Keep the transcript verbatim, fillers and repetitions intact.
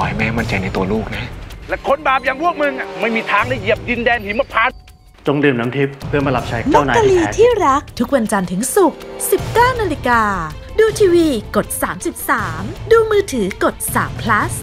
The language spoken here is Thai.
อให้แม่มั่นใจในตัวลูกนะและคนบาปอย่างพวกมึงไม่มีทางได้เหยียบดินแดนหิมพานต์จงดื่มน้ำทิพย์เพื่อมารับใช้เจ้านายที่แท้ที่รักทุกวันจันทร์ถึงศุกร์ สิบเก้านาฬิกาดูทีวีกด สามสิบสาม ดูมือถือกด สาม พลัส